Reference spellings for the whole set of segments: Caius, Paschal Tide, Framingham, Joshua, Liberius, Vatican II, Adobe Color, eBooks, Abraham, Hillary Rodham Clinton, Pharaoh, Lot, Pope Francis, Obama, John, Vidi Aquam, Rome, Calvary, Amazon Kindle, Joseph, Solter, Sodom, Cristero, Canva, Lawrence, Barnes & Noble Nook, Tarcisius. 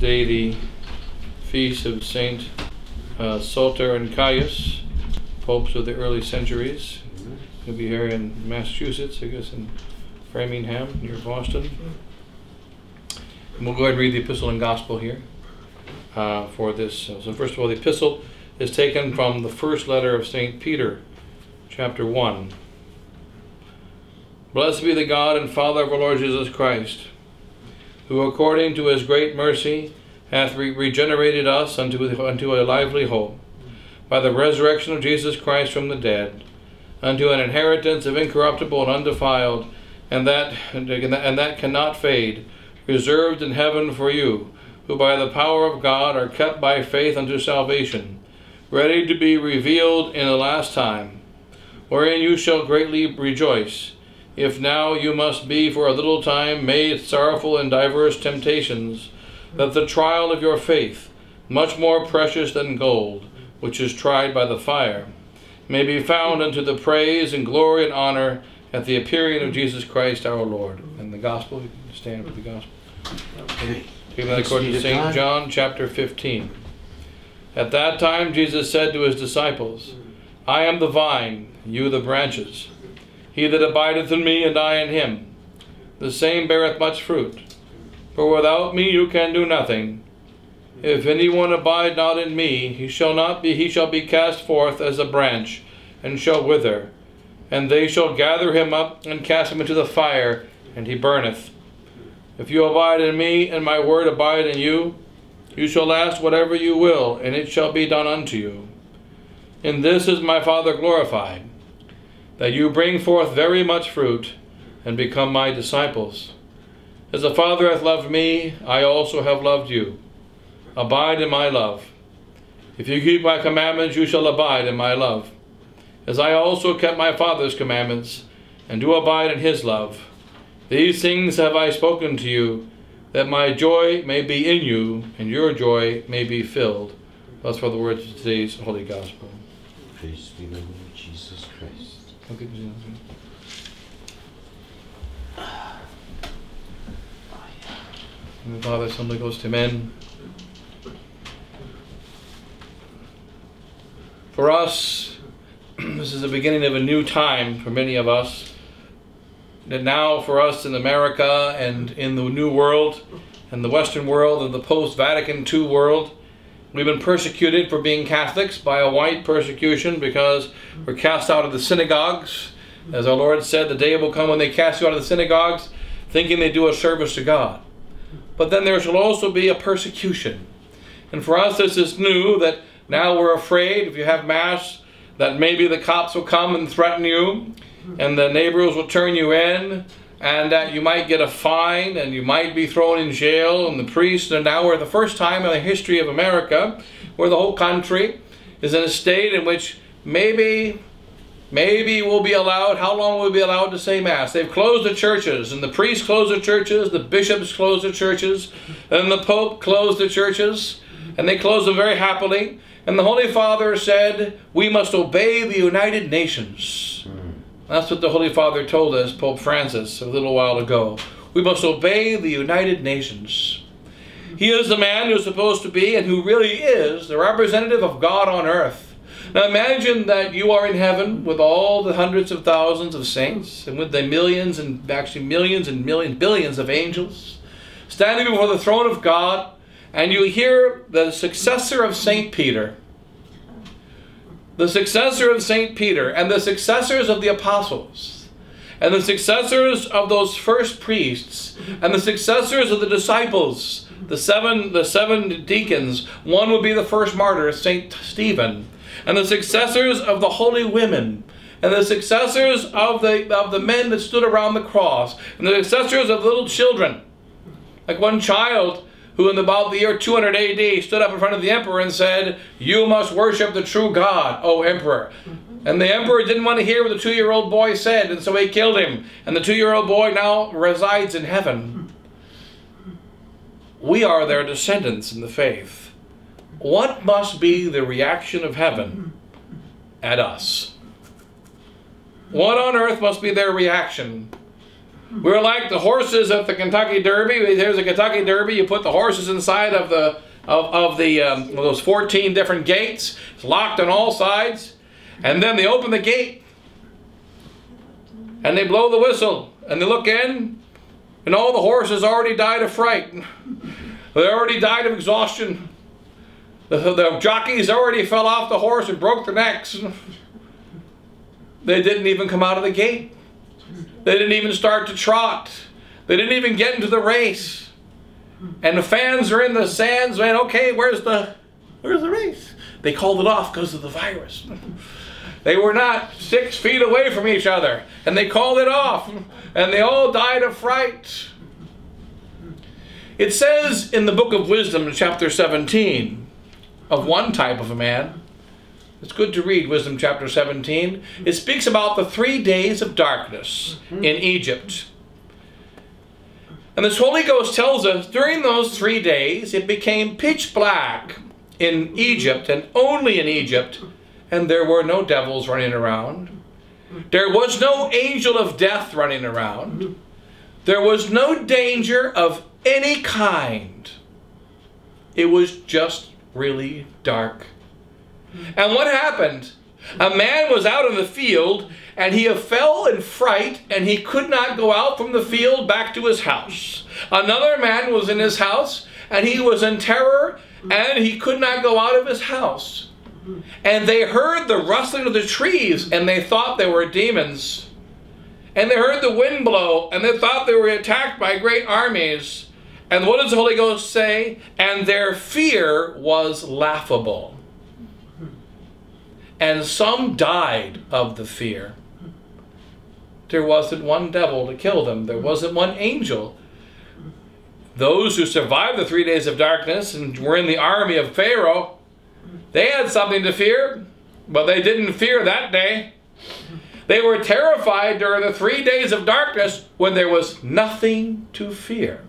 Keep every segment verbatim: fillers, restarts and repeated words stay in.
day the feast of Saint uh, Solter and Caius, popes of the early centuries. We'll be here in Massachusetts, I guess in Framingham, near Boston. And we'll go ahead and read the epistle and gospel here uh, for this. So first of all, the epistle is taken from the first letter of Saint Peter, chapter one. Blessed be the God and Father of our Lord Jesus Christ, who according to his great mercy hath re regenerated us unto, unto a lively hope, by the resurrection of Jesus Christ from the dead, unto an inheritance of incorruptible and undefiled, and that, and that cannot fade, reserved in heaven for you, who by the power of God are kept by faith unto salvation, ready to be revealed in the last time, wherein you shall greatly rejoice, if now you must be for a little time made sorrowful in diverse temptations, that the trial of your faith, much more precious than gold, which is tried by the fire, may be found unto the praise and glory and honor at the appearing of Jesus Christ our Lord. And the gospel, you can stand for the gospel. Okay. According to Saint John, chapter fifteen. At that time Jesus said to his disciples, I am the vine, you the branches. He that abideth in me, and I in him, the same beareth much fruit. For without me you can do nothing. If any one abide not in me, he shall not be he shall be cast forth as a branch, and shall wither, and they shall gather him up and cast him into the fire, and he burneth. If you abide in me, and my word abide in you, you shall ask whatever you will, and it shall be done unto you. In this is my Father glorified, that you bring forth very much fruit, and become my disciples. As the Father hath loved me, I also have loved you. Abide in my love. If you keep my commandments, you shall abide in my love, as I also kept my Father's commandments, and do abide in his love. These things have I spoken to you, that my joy may be in you, and your joy may be filled. Thus for the words of today's Holy Gospel. Praise be the Lord Jesus Christ. Okay. In the Father, Son, Holy Ghost, amen. For us, this is the beginning of a new time for many of us. That now for us in America and in the New World and the Western world and the post-Vatican two world, we've been persecuted for being Catholics by a white persecution because we're cast out of the synagogues. As our Lord said, the day will come when they cast you out of the synagogues, thinking they do a service to God. But then there shall also be a persecution. And for us, this is new, that now we're afraid if you have Mass that maybe the cops will come and threaten you, and the neighbors will turn you in, and that you might get a fine, and you might be thrown in jail, and the priests, and now we're the first time in the history of America where the whole country is in a state in which maybe, maybe we'll be allowed, how long will we be allowed to say Mass? They've closed the churches, and the priests closed the churches, the bishops closed the churches, and the Pope closed the churches, and they closed them very happily, and the Holy Father said, we must obey the United Nations. That's what the Holy Father told us, Pope Francis, a little while ago. We must obey the United Nations. He is the man who's supposed to be, and who really is, the representative of God on earth. Now imagine that you are in heaven with all the hundreds of thousands of saints, and with the millions and actually millions and millions, billions of angels, standing before the throne of God, and you hear the successor of Saint Peter, the successor of Saint Peter, and the successors of the apostles, and the successors of those first priests, and the successors of the disciples, the seven, the seven deacons, one would be the first martyr, Saint Stephen, and the successors of the holy women, and the successors of the, of the men that stood around the cross, and the successors of little children, like one child who in about the year two hundred A D stood up in front of the emperor and said, you must worship the true God, O emperor. And the emperor didn't want to hear what the two-year-old boy said, and so he killed him. And the two-year-old boy now resides in heaven. We are their descendants in the faith. What must be the reaction of heaven at us? What on earth must be their reaction We're like the horses at the Kentucky Derby. There's a Kentucky Derby. You put the horses inside of the of, of the um, those fourteen different gates. It's locked on all sides, and then they open the gate and they blow the whistle and they look in, and all the horses already died of fright. They already died of exhaustion. The, the jockeys already fell off the horse and broke their necks. They didn't even come out of the gate. They didn't even start to trot. They didn't even get into the race. And the fans are in the stands saying, okay, where's the, where's the race? They called it off because of the virus. They were not six feet away from each other. And they called it off. And they all died of fright. It says in the book of Wisdom, chapter seventeen, of one type of a man. It's good to read Wisdom chapter seventeen. It speaks about the three days of darkness in Egypt. And this Holy Ghost tells us during those three days it became pitch black in Egypt, and only in Egypt, and there were no devils running around. There was no angel of death running around. There was no danger of any kind. It was just really dark. And what happened? A man was out in the field, and he fell in fright, and he could not go out from the field back to his house. Another man was in his house, and he was in terror, and he could not go out of his house. And they heard the rustling of the trees, and they thought they were demons. And they heard the wind blow, and they thought they were attacked by great armies. And what does the Holy Ghost say? And their fear was laughable. And some died of the fear. There wasn't one devil to kill them. There wasn't one angel. Those who survived the three days of darkness and were in the army of Pharaoh, they had something to fear, but they didn't fear that day. They were terrified during the three days of darkness when there was nothing to fear.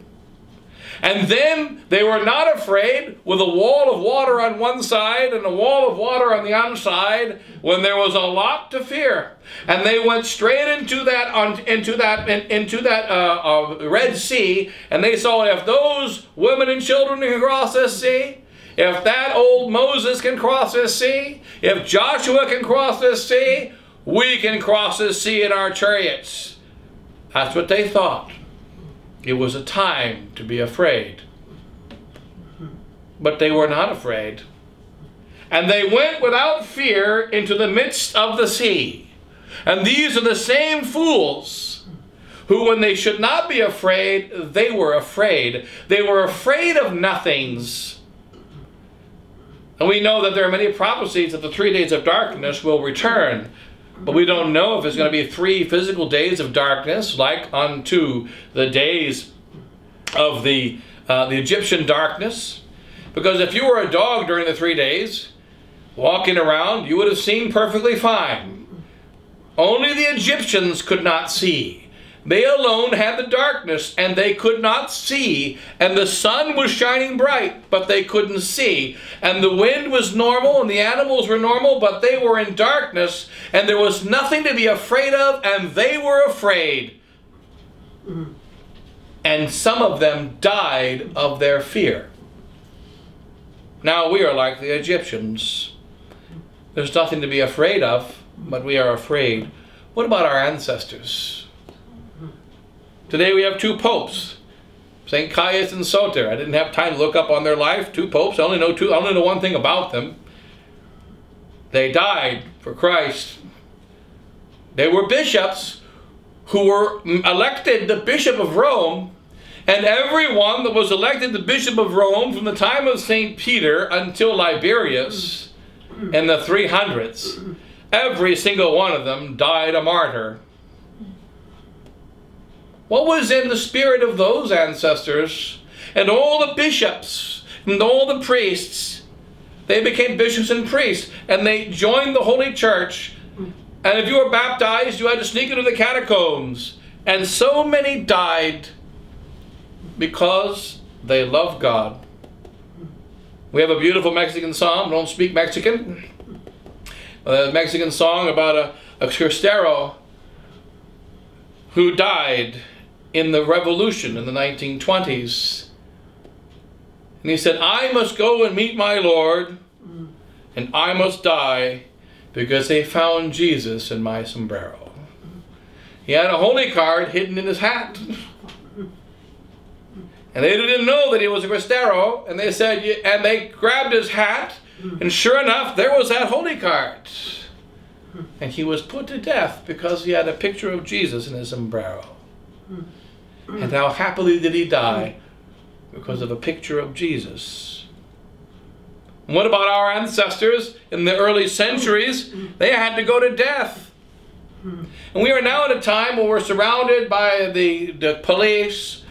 And then they were not afraid with a wall of water on one side and a wall of water on the other side when there was a lot to fear. And they went straight into that on, into that in, into that uh, uh, Red Sea, and they saw if those women and children can cross this sea, if that old Moses can cross this sea, if Joshua can cross this sea, we can cross this sea in our chariots. That's what they thought. It was a time to be afraid. But they were not afraid. And they went without fear into the midst of the sea. And these are the same fools who, when they should not be afraid, they were afraid. They were afraid of nothings. And we know that there are many prophecies that the three days of darkness will return. But we don't know if it's going to be three physical days of darkness, like unto the days of the, uh, the Egyptian darkness. Because if you were a dog during the three days, walking around, you would have seen perfectly fine. Only the Egyptians could not see. They alone had the darkness, and they could not see. And the sun was shining bright, but they couldn't see. And the wind was normal, and the animals were normal, but they were in darkness, and there was nothing to be afraid of, and they were afraid. And some of them died of their fear. Now we are like the Egyptians. There's nothing to be afraid of, but we are afraid. What about our ancestors? Today we have two popes, Saint Caius and Solter. I didn't have time to look up on their life. Two popes. I only know two. I only know one thing about them. They died for Christ. They were bishops who were elected the Bishop of Rome, and everyone that was elected the Bishop of Rome from the time of Saint Peter until Liberius in the three hundreds, every single one of them died a martyr. What was in the spirit of those ancestors and all the bishops and all the priests? They became bishops and priests, and they joined the Holy Church. And if you were baptized, you had to sneak into the catacombs. And so many died because they loved God. We have a beautiful Mexican psalm. Don't speak Mexican. A Mexican song about a, a Cristero who died in the revolution in the nineteen twenties. And he said, I must go and meet my Lord, and I must die, because they found Jesus in my sombrero. He had a holy card hidden in his hat. And they didn't know that he was a Cristero, and they said, and they grabbed his hat, and sure enough, there was that holy card. And he was put to death because he had a picture of Jesus in his sombrero. And how happily did he die because of a picture of Jesus. And what about our ancestors in the early centuries? They had to go to death. And we are now at a time where we're surrounded by the, the police,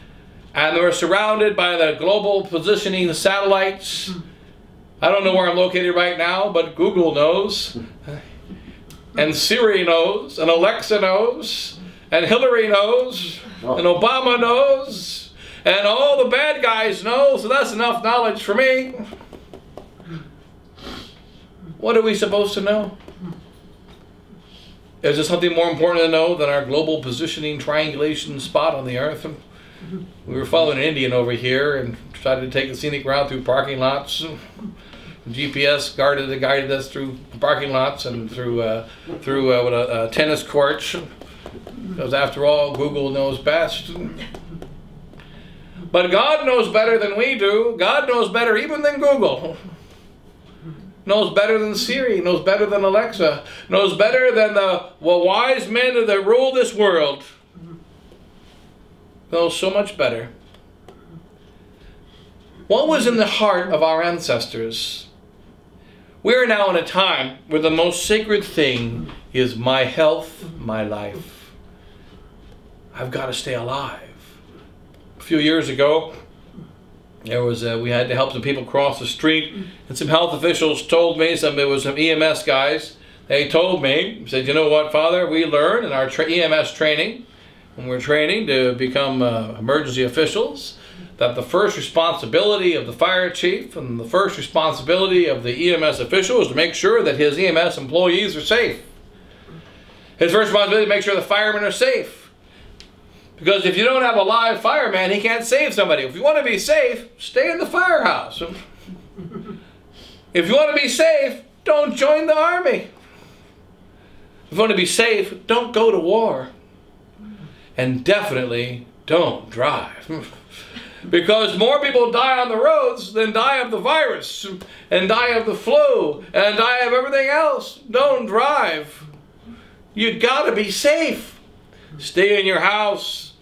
and we're surrounded by the global positioning satellites. I don't know where I'm located right now, but Google knows. And Siri knows, and Alexa knows, and Hillary knows, oh. and Obama knows, and all the bad guys know, so that's enough knowledge for me. What are we supposed to know? Is there something more important to know than our global positioning triangulation spot on the earth? We were following an Indian over here and tried to take a scenic route through parking lots. G P S guarded, guided us through parking lots and through uh, through uh, a, a tennis courts, because after all, Google knows best. But God knows better than we do. God knows better even than Google. Knows better than Siri. Knows better than Alexa. Knows better than the well, wise men that rule this world. Knows so much better. What was in the heart of our ancestors? We are now in a time where the most sacred thing is my health, my life. I've got to stay alive. A few years ago, there was a, we had to help some people cross the street, and some health officials told me, some it was some E M S guys. They told me, said, "You know what, Father? We learn in our tra E M S training, when we're training to become uh, emergency officials, that the first responsibility of the fire chief and the first responsibility of the E M S official is to make sure that his E M S employees are safe. His first responsibility is to make sure the firemen are safe. Because if you don't have a live fireman, he can't save somebody. If you want to be safe, stay in the firehouse. If you want to be safe, don't join the army. If you want to be safe, don't go to war. And definitely don't drive." Because more people die on the roads than die of the virus, and die of the flu, and die of everything else. Don't drive. You've got to be safe. Stay in your house.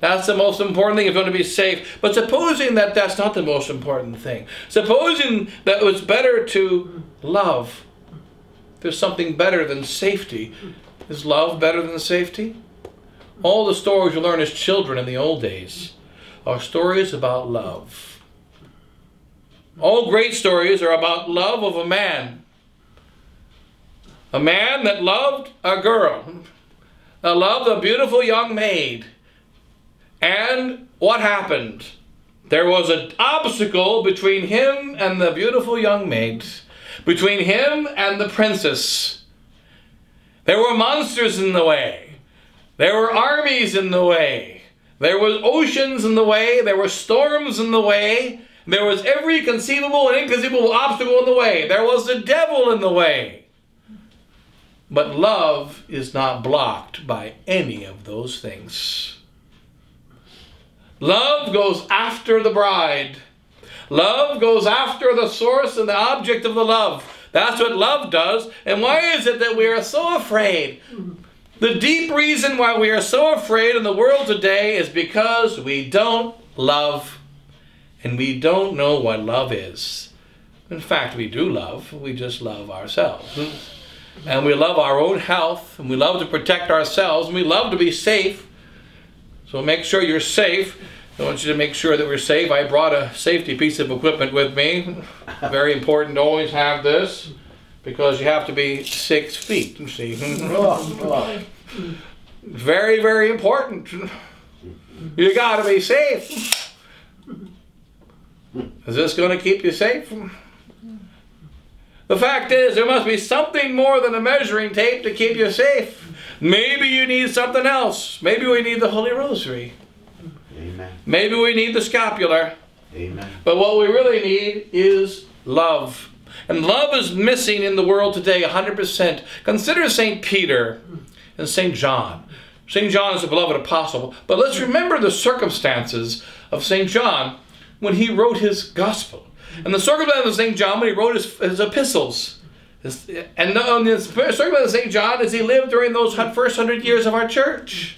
That's the most important thing if you want to be safe. But supposing that that's not the most important thing, supposing that it's better to love, there's something better than safety. Is love better than safety? All the stories you learn as children in the old days are stories about love. All great stories are about love of a man. A man that loved a girl, that loved a beautiful young maid. And what happened? There was an obstacle between him and the beautiful young maid, between him and the princess. There were monsters in the way. There were armies in the way. There was oceans in the way, there were storms in the way, there was every conceivable and inconceivable obstacle in the way, there was the devil in the way. But love is not blocked by any of those things. Love goes after the bride. Love goes after the source and the object of the love. That's what love does. And why is it that we are so afraid? The deep reason why we are so afraid in the world today is because we don't love, and we don't know what love is. In fact, we do love, we just love ourselves. And we love our own health, and we love to protect ourselves, and we love to be safe. So make sure you're safe. I want you to make sure that we're safe. I brought a safety piece of equipment with me. Very important to always have this. Because you have to be six feet, you see. Very, very important. You gotta be safe. Is this gonna keep you safe? The fact is, there must be something more than a measuring tape to keep you safe. Maybe you need something else. Maybe we need the Holy Rosary. Maybe we need the scapular. Amen. But what we really need is love. And love is missing in the world today one hundred percent. Consider Saint Peter and Saint John. Saint John is a beloved apostle, but let's remember the circumstances of Saint John when he wrote his gospel. And the circumstances of Saint John when he wrote his, his epistles. His, and the, and the circumstances of Saint John as he lived during those first hundred years of our church.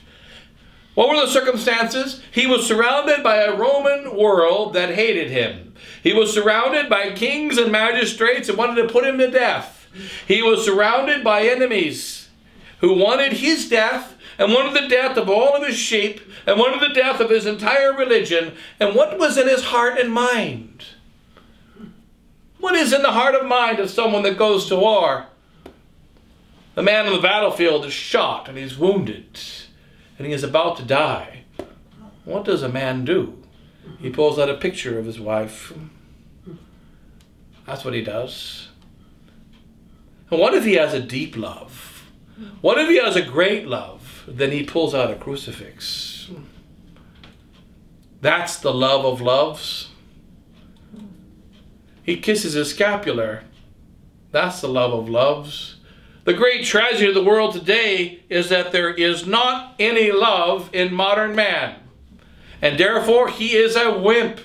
What were the circumstances? He was surrounded by a Roman world that hated him. He was surrounded by kings and magistrates who wanted to put him to death. He was surrounded by enemies who wanted his death, and wanted the death of all of his sheep, and wanted the death of his entire religion. And what was in his heart and mind? What is in the heart and mind of someone that goes to war? The man on the battlefield is shot and he's wounded and he is about to die. What does a man do? He pulls out a picture of his wife. That's what he does. And what if he has a deep love? What if he has a great love? Then he pulls out a crucifix. That's the love of loves. He kisses his scapular. That's the love of loves. The great tragedy of the world today is that there is not any love in modern man. And therefore, he is a wimp.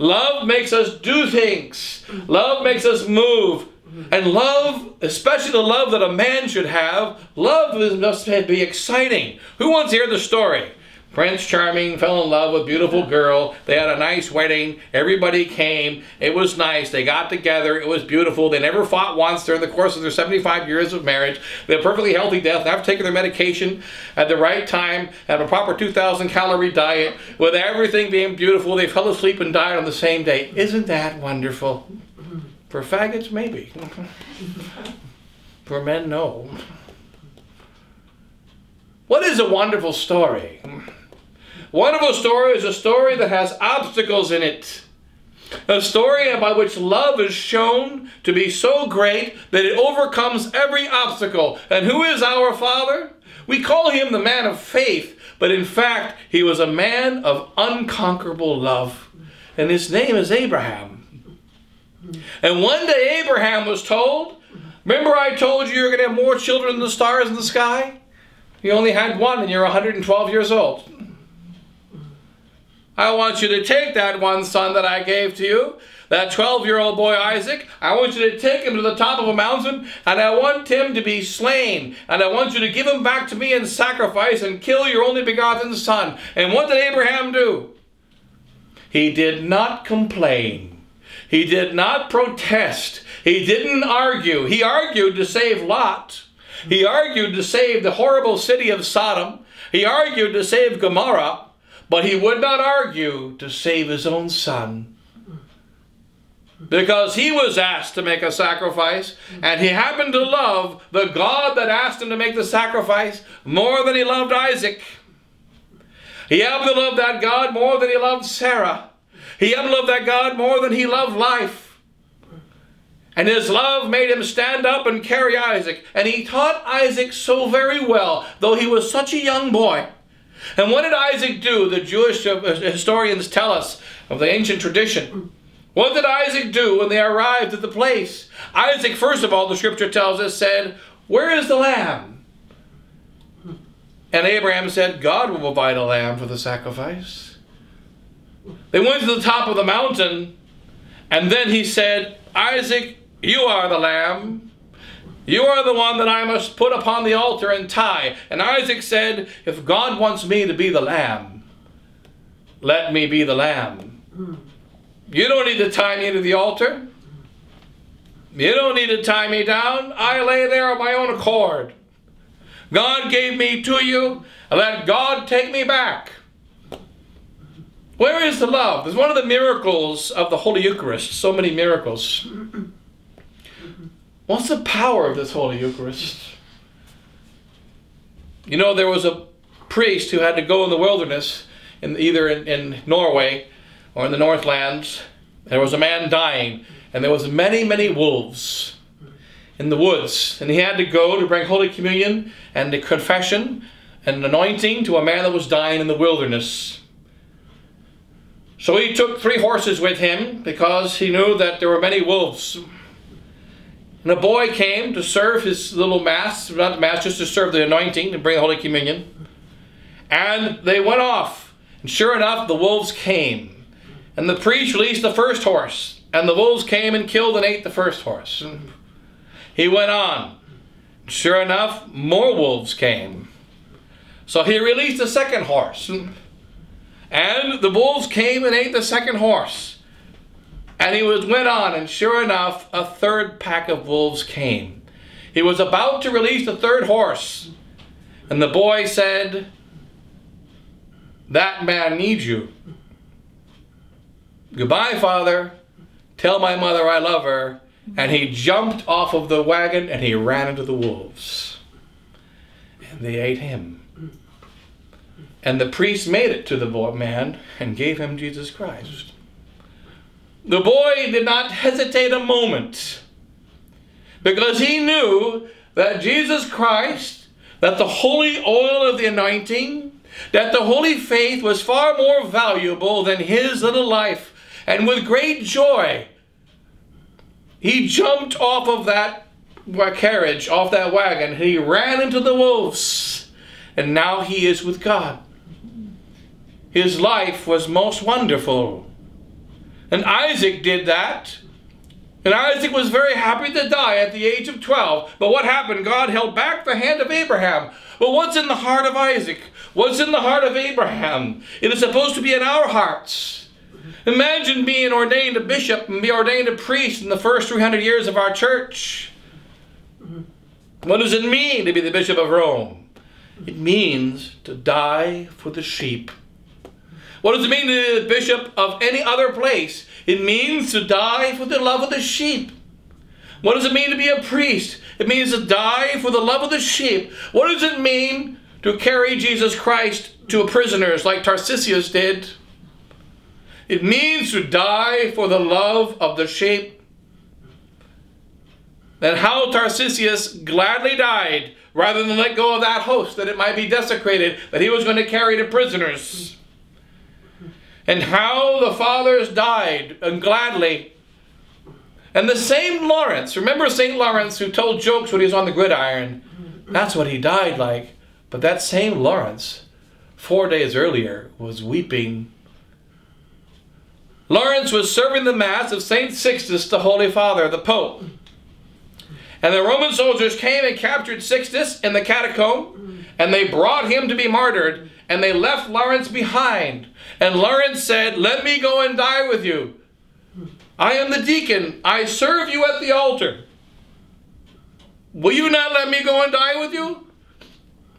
Love makes us do things. Love makes us move. And love, especially the love that a man should have, love must be exciting. Who wants to hear the story? Prince Charming fell in love with a beautiful girl. They had a nice wedding. Everybody came. It was nice. They got together. It was beautiful. They never fought once during the course of their seventy-five years of marriage. They had a perfectly healthy death. They've taken their medication at the right time, had a proper two thousand calorie diet. With everything being beautiful, they fell asleep and died on the same day. Isn't that wonderful? For faggots, maybe. For men, no. What is a wonderful story? Wonderful story is a story that has obstacles in it. A story by which love is shown to be so great that it overcomes every obstacle. And who is our Father? We call him the man of faith, but in fact, he was a man of unconquerable love. And his name is Abraham. And one day Abraham was told, remember I told you you're going to have more children than the stars in the sky? You only had one and you're one hundred twelve years old. I want you to take that one son that I gave to you, that twelve-year-old boy Isaac. I want you to take him to the top of a mountain, and I want him to be slain. And I want you to give him back to me in sacrifice and kill your only begotten son. And what did Abraham do? He did not complain. He did not protest. He didn't argue. He argued to save Lot. He argued to save the horrible city of Sodom. He argued to save Gomorrah. But he would not argue to save his own son, because he was asked to make a sacrifice, and he happened to love the God that asked him to make the sacrifice more than he loved Isaac. He happened to love that God more than he loved Sarah. He happened to love that God more than he loved life. And his love made him stand up and carry Isaac. And he taught Isaac so very well, though he was such a young boy. And what did Isaac do? The Jewish historians tell us of the ancient tradition. What did Isaac do when they arrived at the place? Isaac, first of all, the scripture tells us, said, "Where is the lamb?" And Abraham said, "God will provide a lamb for the sacrifice." They went to the top of the mountain, and then he said, "Isaac, you are the lamb. You are the one that I must put upon the altar and tie." And Isaac said, "If God wants me to be the lamb, let me be the lamb. You don't need to tie me to the altar. You don't need to tie me down. I lay there of my own accord. God gave me to you. Let God take me back." Where is the love? It's one of the miracles of the Holy Eucharist. So many miracles. What's the power of this Holy Eucharist? You know, there was a priest who had to go in the wilderness, in either in, in Norway or in the Northlands. There was a man dying, and there was many, many wolves in the woods. And he had to go to bring Holy Communion and the confession and anointing to a man that was dying in the wilderness. So he took three horses with him, because he knew that there were many wolves. And a boy came to serve his little mass, not the mass, just to serve the anointing and bring the Holy Communion. And they went off. And sure enough, the wolves came. And the priest released the first horse. And the wolves came and killed and ate the first horse. And he went on. Sure enough, more wolves came. So he released the second horse. And the wolves came and ate the second horse. And he was, went on, and sure enough, a third pack of wolves came. He was about to release the third horse. And the boy said, "That man needs you. Goodbye, Father. Tell my mother I love her." And he jumped off of the wagon and he ran into the wolves. And they ate him. And the priest made it to the boy, man, and gave him Jesus Christ. The boy did not hesitate a moment, because he knew that Jesus Christ, that the holy oil of the anointing, that the holy faith was far more valuable than his little life. And with great joy, he jumped off of that carriage, off that wagon, and he ran into the wolves. And now he is with God. His life was most wonderful. And Isaac did that. And Isaac was very happy to die at the age of twelve. But what happened? God held back the hand of Abraham. But what's in the heart of Isaac? What's in the heart of Abraham? It is supposed to be in our hearts. Imagine being ordained a bishop and be ordained a priest in the first three hundred years of our church. What does it mean to be the Bishop of Rome? It means to die for the sheep. What does it mean to be the bishop of any other place? It means to die for the love of the sheep. What does it mean to be a priest? It means to die for the love of the sheep. What does it mean to carry Jesus Christ to prisoners like Tarcisius did? It means to die for the love of the sheep. Then how Tarcisius gladly died, rather than let go of that host, that it might be desecrated, that he was going to carry to prisoners. And how the fathers died, and gladly. And the same Lawrence, remember Saint Lawrence who told jokes when he was on the gridiron? That's what he died like. But that same Lawrence, four days earlier, was weeping. Lawrence was serving the Mass of Saint Sixtus, the Holy Father, the Pope. And the Roman soldiers came and captured Sixtus in the catacomb, and they brought him to be martyred, and they left Lawrence behind. And Lawrence said, "Let me go and die with you. I am the deacon. I serve you at the altar. Will you not let me go and die with you?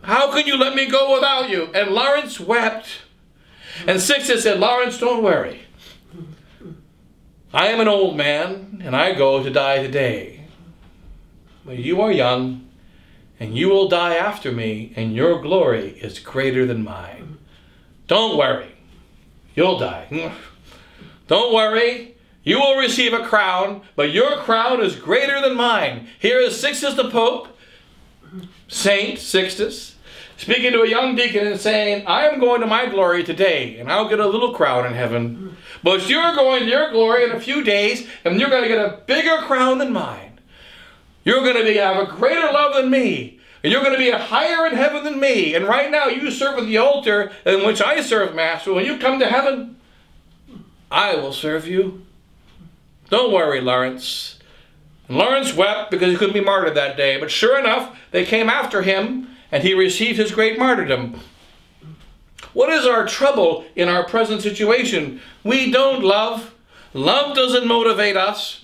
How can you let me go without you?" And Lawrence wept. And Sixtus said, "Lawrence, don't worry. I am an old man, and I go to die today. But you are young, and you will die after me, and your glory is greater than mine. Don't worry, you'll die. Don't worry, you will receive a crown, but your crown is greater than mine." Here is Sixtus the Pope, Saint Sixtus, speaking to a young deacon and saying, "I am going to my glory today, and I'll get a little crown in heaven. But you're going to your glory in a few days, and you're going to get a bigger crown than mine. You're going to be, have a greater love than me, and you're going to be higher in heaven than me. And right now you serve at the altar in which I serve Mass. When you come to heaven, I will serve you. Don't worry, Lawrence." And Lawrence wept because he couldn't be martyred that day. But sure enough, they came after him, and he received his great martyrdom. What is our trouble in our present situation? We don't love. Love doesn't motivate us.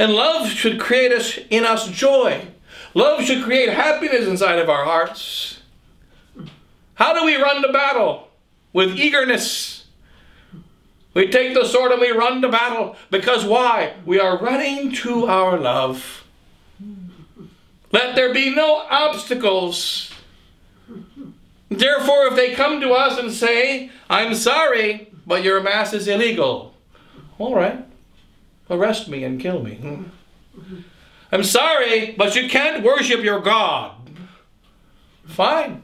And love should create us, in us joy. Love should create happiness inside of our hearts. How do we run to battle? With eagerness. We take the sword and we run to battle. Because why? We are running to our love. Let there be no obstacles. Therefore, if they come to us and say, "I'm sorry, but your Mass is illegal," all right, arrest me and kill me. "I'm sorry, but you can't worship your God." Fine.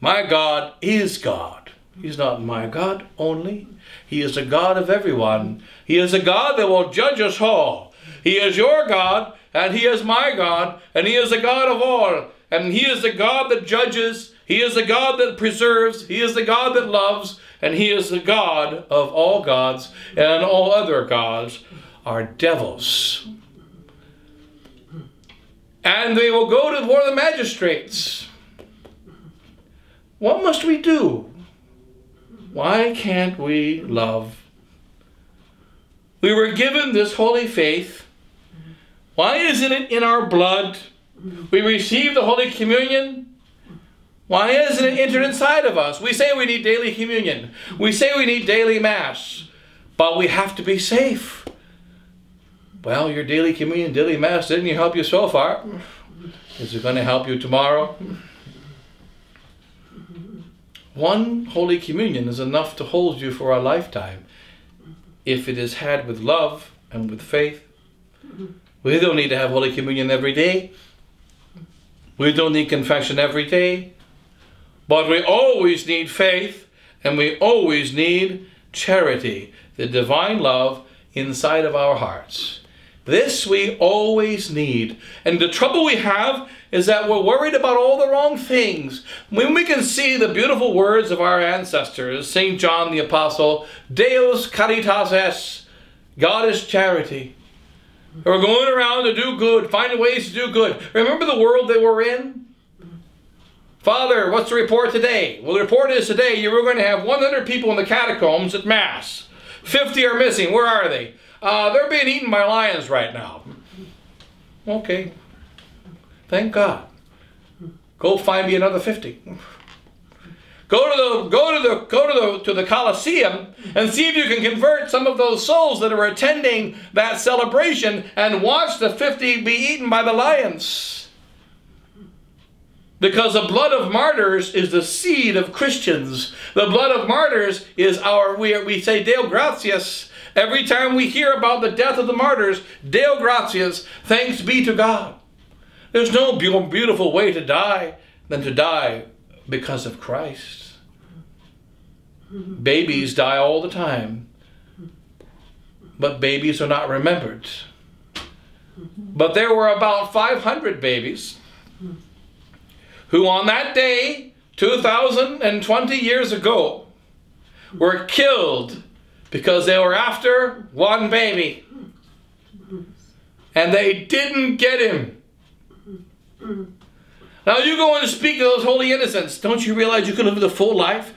My God is God. He's not my God only. He is the God of everyone. He is a God that will judge us all. He is your God, and He is my God, and He is the God of all. And He is the God that judges. He is the God that preserves. He is the God that loves. And He is the God of all gods, and all other gods are devils. And they will go to one of the magistrates. What must we do? Why can't we love? We were given this holy faith. Why isn't it in our blood? We receive the Holy Communion. Why isn't it entered inside of us? We say we need daily communion. We say we need daily mass. But we have to be safe. Well, your daily communion, daily mass didn't help you so far. Is it going to help you tomorrow? One Holy Communion is enough to hold you for a lifetime if it is had with love and with faith. We don't need to have Holy Communion every day. We don't need confession every day. But we always need faith, and we always need charity, the divine love inside of our hearts. This we always need. And the trouble we have is that we're worried about all the wrong things. When we can see the beautiful words of our ancestors, Saint John the Apostle, Deus caritas es, God is charity. We're going around to do good, finding ways to do good. Remember the world they were in? Father, what's the report today? Well, the report is today you were going to have one hundred people in the catacombs at Mass. fifty are missing. Where are they? Uh, they're being eaten by lions right now. Okay. Thank God. Go find me another fifty. Go to the go to the go to the to the Colosseum and see if you can convert some of those souls that are attending that celebration and watch the fifty be eaten by the lions. Because the blood of martyrs is the seed of Christians. The blood of martyrs is our we we say Deo gratias every time we hear about the death of the martyrs. Deo gratias, thanks be to God. There's no beautiful way to die than to die because of Christ. Babies die all the time, but babies are not remembered. But there were about five hundred babies who on that day, two thousand twenty years ago, were killed because they were after one baby. And they didn't get him. Now you go and speak to those holy innocents. Don't you realize you could live the full life?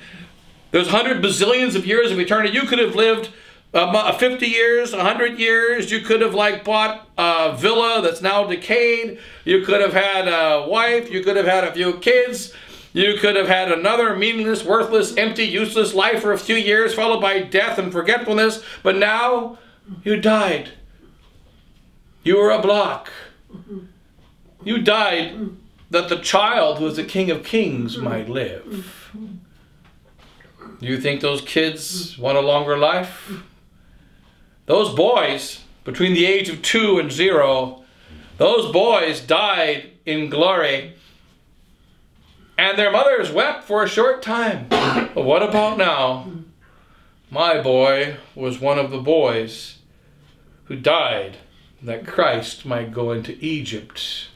There's hundred bazillions of years of eternity. You could have lived uh, fifty years, one hundred years. You could have like bought a villa that's now decayed. You could have had a wife. You could have had a few kids. You could have had another meaningless, worthless, empty, useless life for a few years, followed by death and forgetfulness. But now you died. You were a block. You died that the child who is the King of Kings might live. Do you think those kids want a longer life? Those boys, between the age of two and zero, those boys died in glory, and their mothers wept for a short time. But what about now? My boy was one of the boys who died that Christ might go into Egypt.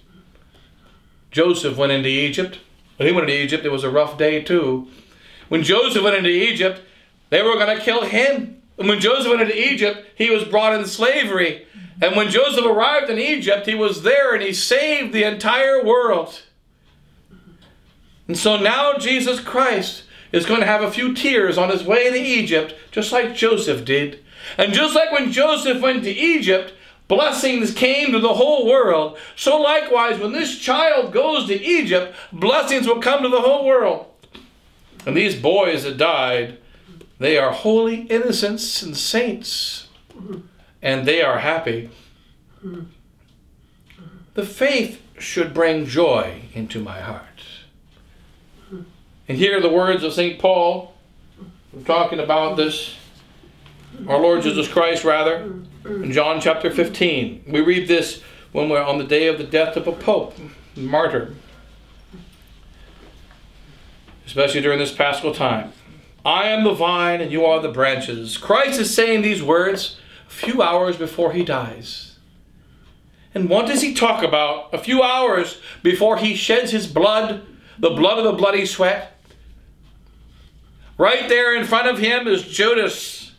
Joseph went into Egypt. When he went into Egypt, it was a rough day too. When Joseph went into Egypt, they were going to kill him. And when Joseph went into Egypt, he was brought in slavery. And when Joseph arrived in Egypt, he was there and he saved the entire world. And so now Jesus Christ is going to have a few tears on his way to Egypt, just like Joseph did. And just like when Joseph went to Egypt, blessings came to the whole world. So likewise, when this child goes to Egypt, blessings will come to the whole world. And these boys that died, they are holy innocents and saints. And they are happy. The faith should bring joy into my heart. And here are the words of Saint Paul. We're talking about this. Our Lord Jesus Christ, rather. In John chapter fifteen. We read this when we're on the day of the death of a pope, a martyr. Especially during this Paschal time. I am the vine and you are the branches. Christ is saying these words a few hours before he dies. And what does he talk about a few hours before he sheds his blood, the blood of the bloody sweat? Right there in front of him is Judas.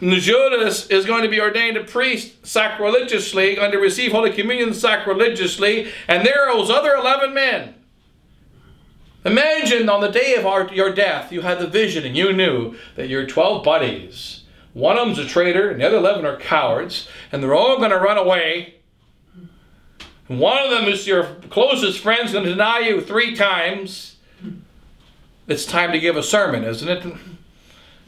Judas is going to be ordained a priest sacrilegiously, going to receive Holy Communion sacrilegiously, and there are those other eleven men. Imagine on the day of our, your death, you had the vision and you knew that your twelve buddies, one of them's a traitor and the other eleven are cowards, and they're all going to run away. And one of them is your closest friend's going to deny you three times. It's time to give a sermon, isn't it?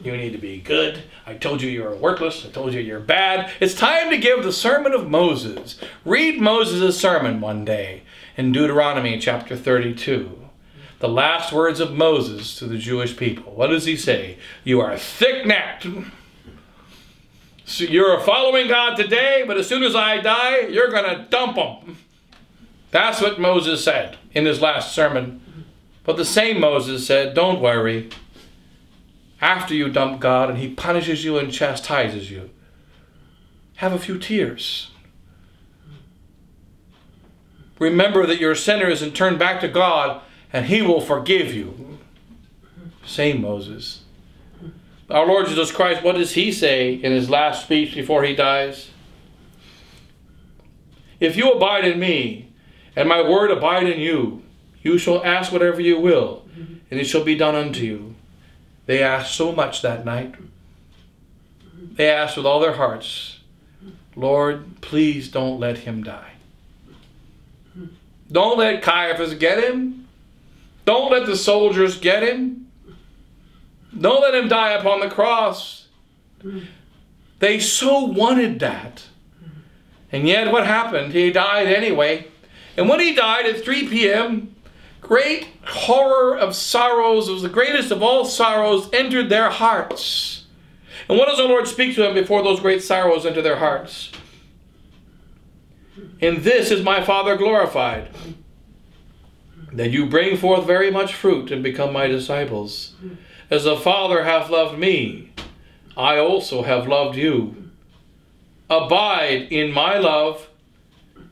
You need to be good. I told you you were worthless. I told you you're bad. It's time to give the sermon of Moses. Read Moses' sermon one day in Deuteronomy chapter thirty-two. The last words of Moses to the Jewish people. What does he say? You are thick-necked. So you're following God today, but as soon as I die, you're going to dump them. That's what Moses said in his last sermon. But the same Moses said, don't worry. After you dump God and he punishes you and chastises you, have a few tears. Remember that you're sinners and turn back to God and he will forgive you. Same Moses. Our Lord Jesus Christ, what does he say in his last speech before he dies? If you abide in me and my word abide in you, you shall ask whatever you will and it shall be done unto you. They asked so much that night. They asked with all their hearts, Lord, please don't let him die. Don't let Caiaphas get him. Don't let the soldiers get him. Don't let him die upon the cross. They so wanted that. And yet what happened? He died anyway. And when he died at three P M, great horror of sorrows, it was the greatest of all sorrows, entered their hearts. And what does the Lord speak to them before those great sorrows enter their hearts? In this is my Father glorified, that you bring forth very much fruit and become my disciples. As the Father hath loved me, I also have loved you. Abide in my love.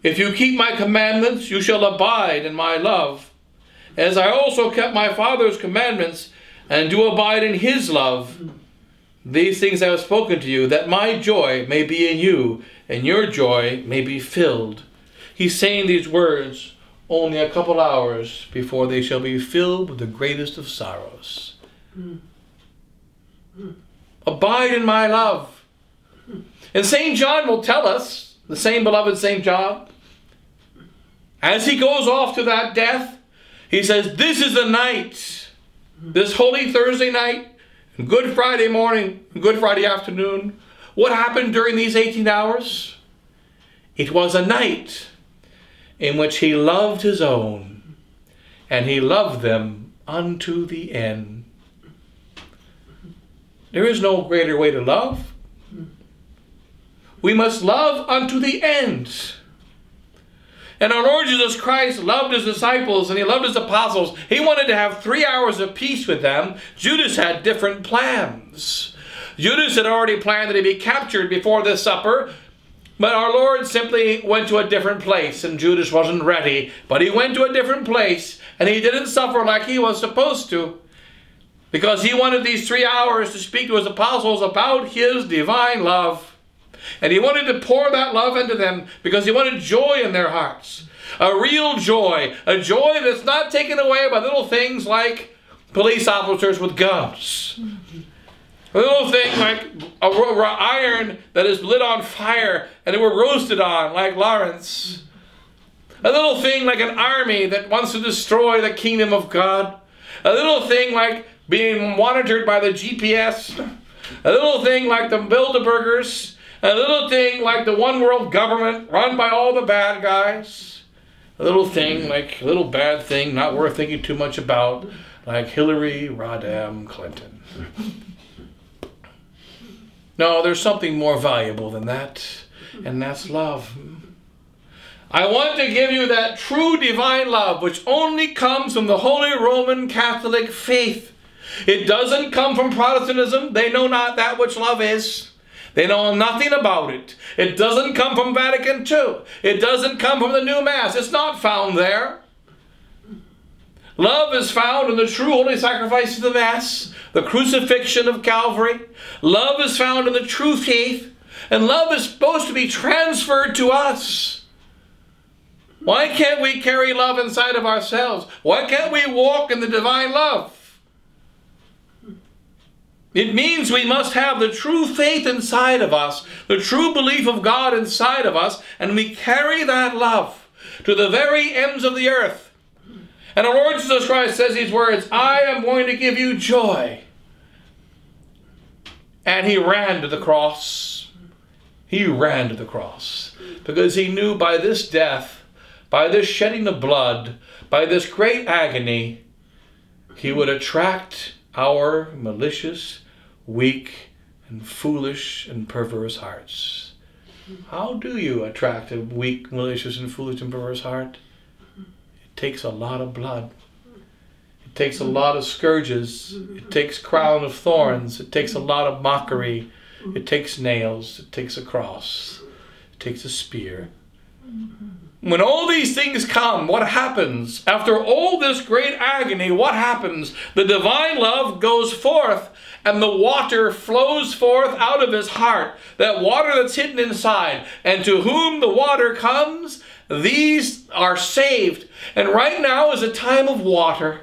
If you keep my commandments, you shall abide in my love. As I also kept my Father's commandments and do abide in his love, these things I have spoken to you, that my joy may be in you and your joy may be filled. He's saying these words only a couple hours before they shall be filled with the greatest of sorrows. Abide in my love. And Saint John will tell us, the same beloved Saint John, as he goes off to that death, he says, this is the night, this Holy Thursday night, Good Friday morning, Good Friday afternoon. What happened during these eighteen hours? It was a night in which he loved his own, and he loved them unto the end. There is no greater way to love. We must love unto the end. And our Lord Jesus Christ loved his disciples and he loved his apostles. He wanted to have three hours of peace with them. Judas had different plans. Judas had already planned that he'd be captured before this supper. But our Lord simply went to a different place and Judas wasn't ready. But he went to a different place and he didn't suffer like he was supposed to. Because he wanted these three hours to speak to his apostles about his divine love. And he wanted to pour that love into them because he wanted joy in their hearts. A real joy. A joy that's not taken away by little things like police officers with guns. A little thing like a iron that is lit on fire and it were roasted on, like Lawrence. A little thing like an army that wants to destroy the kingdom of God. A little thing like being monitored by the G P S. A little thing like the Bilderbergers. A little thing like the one world government run by all the bad guys. A little thing like a little bad thing not worth thinking too much about, like Hillary Rodham Clinton. No, there's something more valuable than that, and that's love. I want to give you that true divine love which only comes from the Holy Roman Catholic faith. It doesn't come from Protestantism. They know not that which love is. They know nothing about it. It doesn't come from Vatican two. It doesn't come from the new Mass. It's not found there. Love is found in the true holy sacrifice of the Mass, the crucifixion of Calvary. Love is found in the true faith, and love is supposed to be transferred to us. Why can't we carry love inside of ourselves? Why can't we walk in the divine love? It means we must have the true faith inside of us, the true belief of God inside of us, and we carry that love to the very ends of the earth. And our Lord Jesus Christ says these words, "I am going to give you joy." And he ran to the cross. He ran to the cross because he knew by this death, by this shedding of blood, by this great agony, he would attract our malicious, weak, and foolish, and perverse hearts. How do you attract a weak, malicious, and foolish, and perverse heart? It takes a lot of blood. It takes a lot of scourges. It takes crown of thorns. It takes a lot of mockery. It takes nails. It takes a cross. It takes a spear. When all these things come, what happens? After all this great agony, what happens? The divine love goes forth, and the water flows forth out of his heart, that water that's hidden inside. And to whom the water comes, these are saved. And right now is a time of water.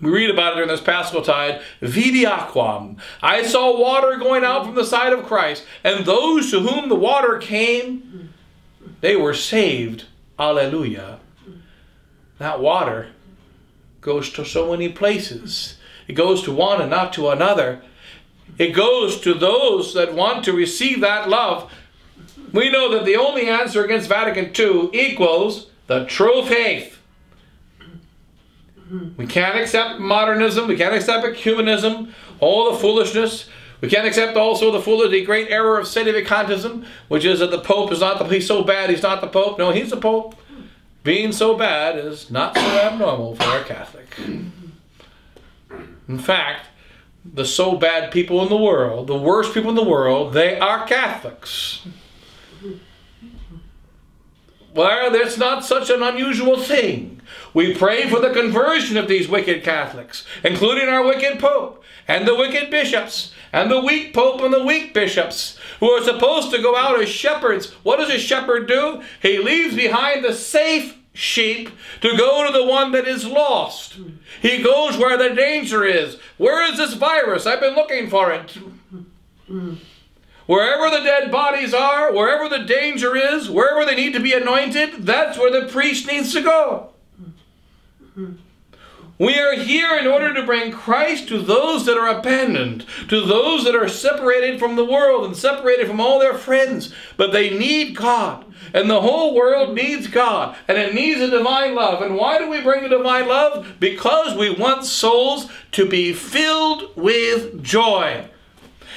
We read about it during this Paschal tide. Vidi aquam. I saw water going out from the side of Christ, and those to whom the water came, they were saved. Alleluia. That water goes to so many places. It goes to one and not to another. It goes to those that want to receive that love. We know that the only answer against Vatican two equals the true faith. We can't accept modernism. We can't accept ecumenism. All the foolishness. We can't accept also the foolish, the great error of sedevacantism, which is that the Pope is not the, he's so bad, he's not the Pope. No, he's the Pope. Being so bad is not so abnormal for a Catholic. In fact, the so bad people in the world, the worst people in the world, they are Catholics. Well, that's not such an unusual thing. We pray for the conversion of these wicked Catholics, including our wicked Pope and the wicked bishops and the weak Pope and the weak bishops who are supposed to go out as shepherds. What does a shepherd do? He leaves behind the safe sheep to go to the one that is lost. He goes where the danger is. Where is this virus? I've been looking for it. Wherever the dead bodies are, wherever the danger is, wherever they need to be anointed, that's where the priest needs to go. We are here in order to bring Christ to those that are abandoned, to those that are separated from the world and separated from all their friends. But they need God, and the whole world needs God, and it needs a divine love. And why do we bring the divine love? Because we want souls to be filled with joy.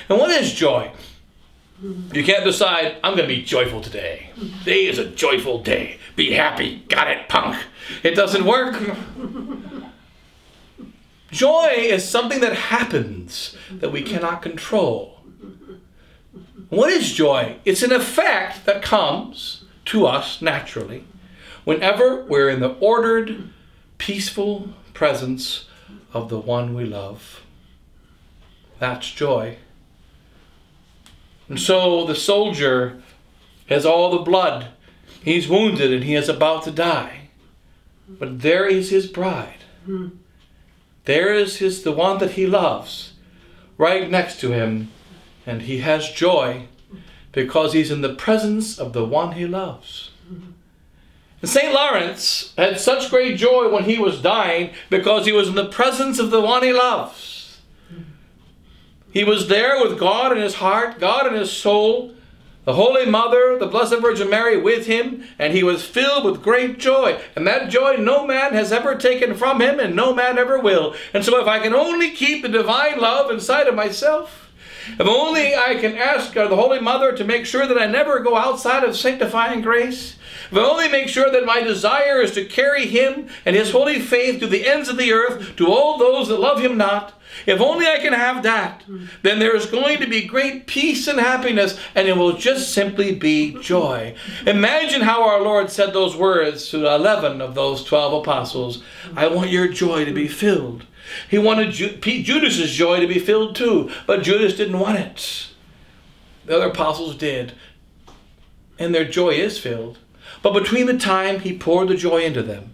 And what is joy? You can't decide, I'm going to be joyful today. Today is a joyful day. Be happy. Got it, punk. It doesn't work. Joy is something that happens that we cannot control. What is joy? It's an effect that comes to us naturally whenever we're in the ordered, peaceful presence of the one we love. That's joy. And so the soldier has all the blood. He's wounded and he is about to die. But there is his bride. There is his, the one that he loves right next to him. And he has joy because he's in the presence of the one he loves. And Saint Lawrence had such great joy when he was dying because he was in the presence of the one he loves. He was there with God in his heart, God in his soul, the Holy Mother, the Blessed Virgin Mary with him, and he was filled with great joy. And that joy no man has ever taken from him, and no man ever will. And so if I can only keep the divine love inside of myself, If only I can ask the Holy Mother to make sure that I never go outside of sanctifying grace. If I only make sure that my desire is to carry Him and His holy faith to the ends of the earth, to all those that love Him not. If only I can have that, then there is going to be great peace and happiness, and it will just simply be joy. Imagine how our Lord said those words to eleven of those twelve apostles. I want your joy to be filled. He wanted Ju- Judas's joy to be filled too, but Judas didn't want it. The other apostles did, and their joy is filled. But between the time he poured the joy into them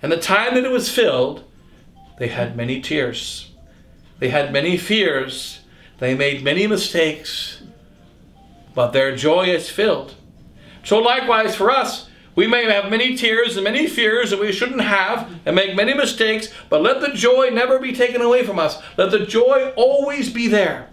and the time that it was filled, they had many tears. They had many fears. They made many mistakes. But their joy is filled. So likewise for us, we may have many tears and many fears that we shouldn't have and make many mistakes, but let the joy never be taken away from us. Let the joy always be there.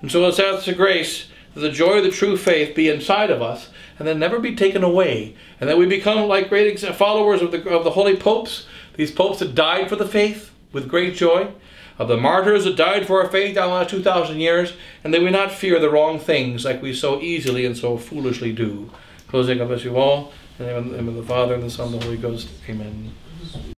And so let's ask the grace that the joy of the true faith be inside of us and then never be taken away, and that we become like great followers of the, of the holy popes, these popes that died for the faith with great joy, of the martyrs that died for our faith down the last two thousand years, and that we not fear the wrong things like we so easily and so foolishly do. Closing up as you all, in the name of the Father, and the Son, and the Holy Ghost. Amen.